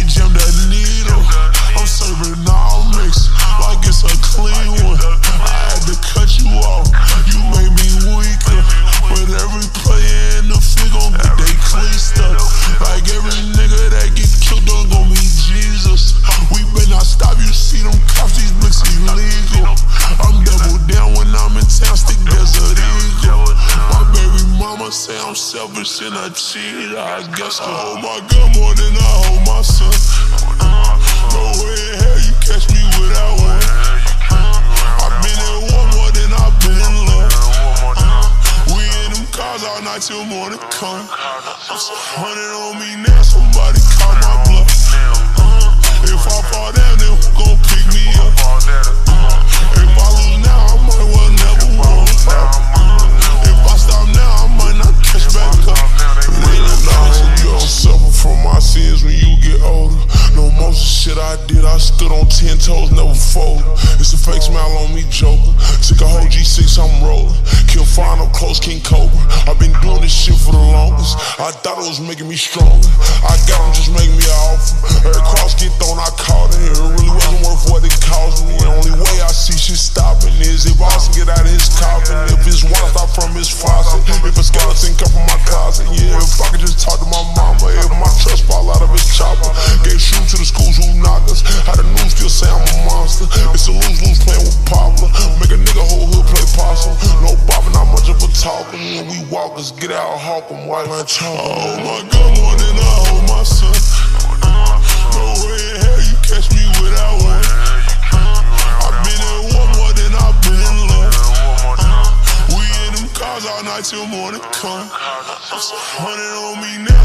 They jammed that needle. I'm serving all mix like it's a clean one. I had to cut you off. You made me weaker. But every player in the field gon' get they clean stuff. Like every nigga that get killed don't gon' be Jesus. We better not stop. You see them cops, these blicks illegal. I'm double down when I'm in town. Stick Desert Eagle. My baby mama say I'm selfish and I cheat. I guess I hold my gun more than I hold my son. No way in hell you catch me without one. I've been in war more than I've been in love. We in them cars all night till morning come. 100 on me now, somebody call my bluff. If I fall down, then who gon' pick me up? If I lose now, I might well never want up. If I stop now, I might not catch back up. Realize you don't suffer from my sins when you get older. No, most of the shit I did, I stood on 10 toes, never fold. It's a fake smile on me, joker. Took a whole G6, I'm rolling. Can't find no close, King Cobra. I've been doing this shit for the longest. I thought it was making me stronger. I got them just making me an offer. Every cross get thrown, I caught it. It really wasn't worth what it cost me. The only way I see shit stopping is if Austin get out of his coffin. If his wine stop from his faucet. If a skeleton come from my closet. Yeah, if I could just talk to my mama. If my trust fall out of his chopper. Gave shoot to the schools who knock us. How the news still say I'm a monster. It's a lose-lose playing with Pablo. Make a nigga whole hood play possum. No bobbing, not much of a talker. When we walkers, get out and hawk them while I talk. I hold my gun more than I hold my son. No way in hell you catch me without one. I've been in war more than I've been in love. We in them cars all night till morning come. 100 on me now.